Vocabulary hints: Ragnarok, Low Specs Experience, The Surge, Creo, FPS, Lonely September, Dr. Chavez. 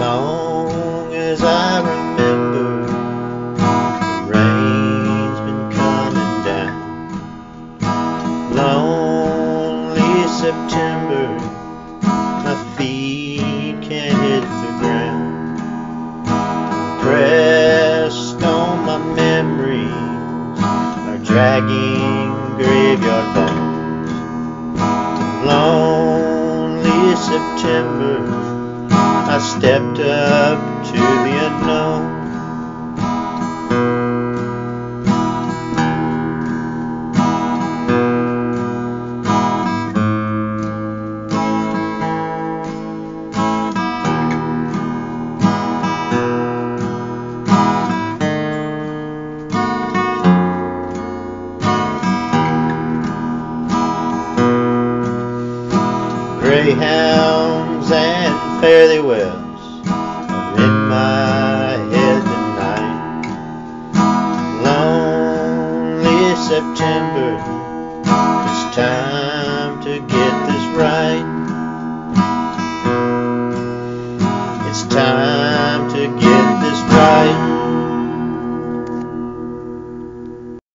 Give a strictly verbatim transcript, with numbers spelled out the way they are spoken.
long as I remember, the rain's been coming down. Lonely September, my feet can't hit the ground. Pressed on my memories are dragging graveyard bones. The lonely September, I stepped up to the unknown. Greyhounds and fare thee well,